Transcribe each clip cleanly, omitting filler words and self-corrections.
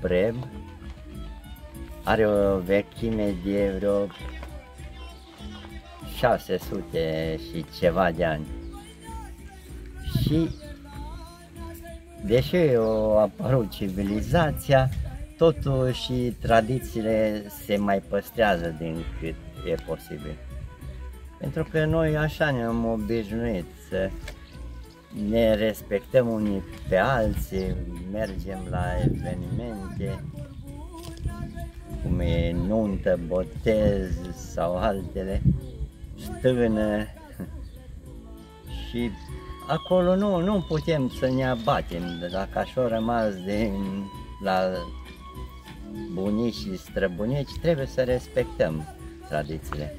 Breb. Are o vechime de vreo 600 și ceva de ani. Și deși a apărut civilizația, totuși tradițiile se mai păstrează din cât e posibil. Pentru că noi așa ne-am obișnuit să ne respectăm unii pe alții, mergem la evenimente, cum e nuntă, botez sau altele, stână, și acolo nu putem să ne abatem. Dacă așa rămas la bunici și străbunici, trebuie să respectăm tradițiile.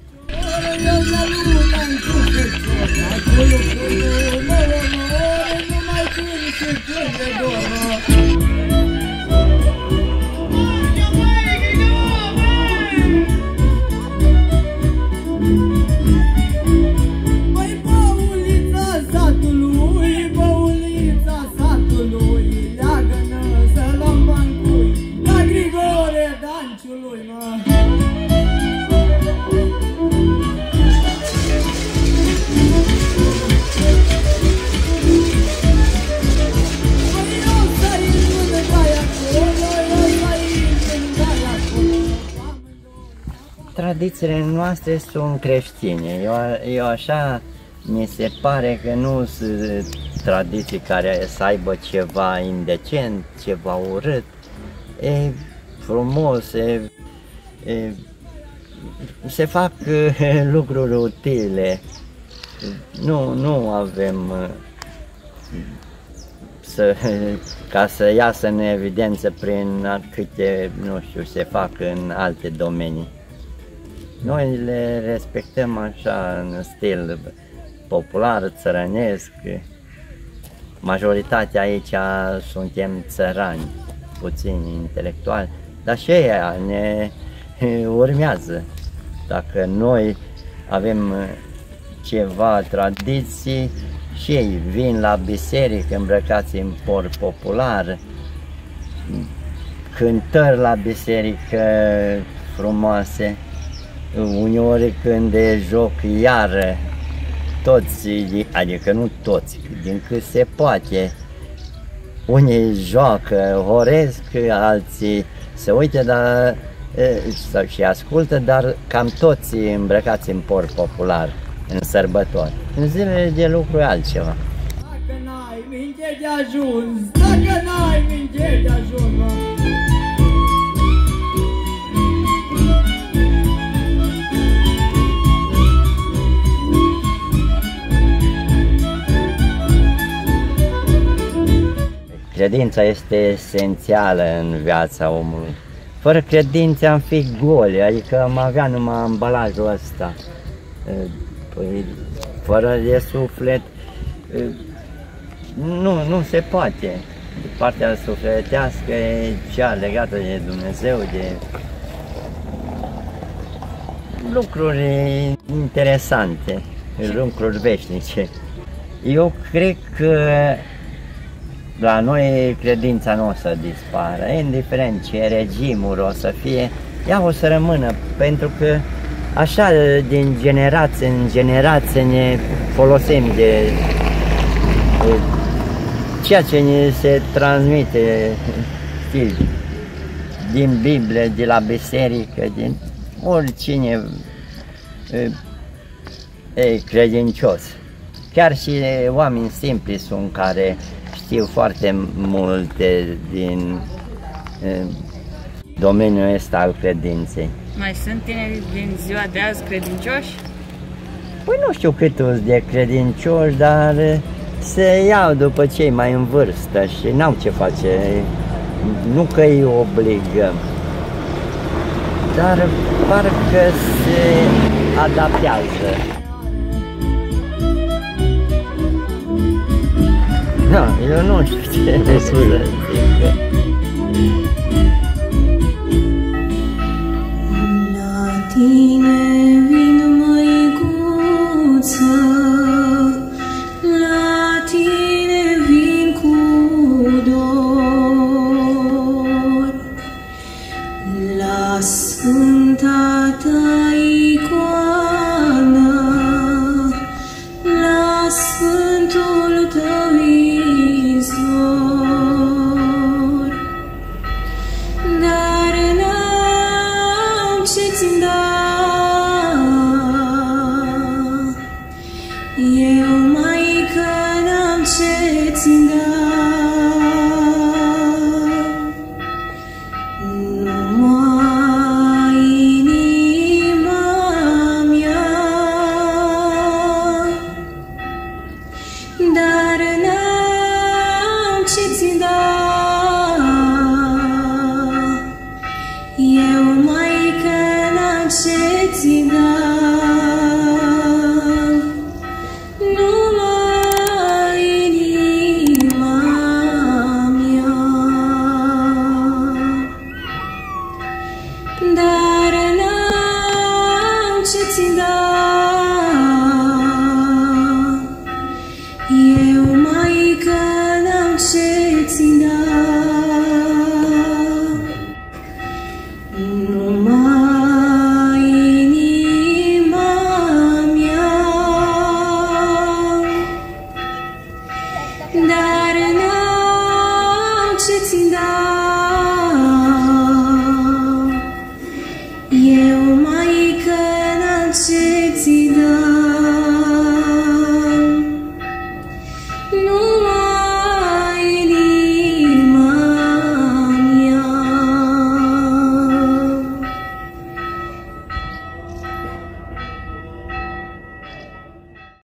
Tradițiile noastre sunt creștine. Eu așa mi se pare că nu sunt tradiții care să aibă ceva indecent, ceva urât. E frumos, se fac lucruri utile. Nu avem ca să iasă în evidență prin câte, nu știu, se fac în alte domenii. Noi le respectăm așa, în stil popular, țărănesc. Majoritatea aici suntem țărani, puțini intelectuali, dar și ea ne urmează. Dacă noi avem ceva tradiții și ei vin la biserică îmbrăcați în por popular, cântări la biserică frumoase. Uneori când e joc iară, toți, adică nu toți, din cât se poate, unii joacă, horesc, alții se uită și ascultă, dar cam toți îmbrăcați în por popular, în sărbători. În zilele de lucru e altceva. Dacă n-ai minte de ajuns, dacă n-ai minte de ajuns, credința este esențială în viața omului. Fără credință am fi goli, adică am avea numai ambalajul ăsta. Fără de suflet nu se poate. Partea sufletească e cea legată de Dumnezeu, de lucruri interesante, lucruri veșnice. Eu cred că la noi credința nu o să dispară, indiferent ce regimuri o să fie, ea o să rămână, pentru că așa din generație în generație ne folosim de ceea ce ne se transmite, știi, din Biblie, de la biserică, din oricine e credincios. Chiar și oameni simpli sunt care știu foarte multe din domeniul ăsta al credinței. Mai sunt tineri din ziua de azi credincioși? Păi nu știu cât sunt de credincioși, dar se iau după cei mai în vârstă și n-au ce face. Nu că îi obligăm, dar parcă se adaptează. Eu nu știu ce să zic. La tine vin cu dor. dar n-am ce ți-n dau.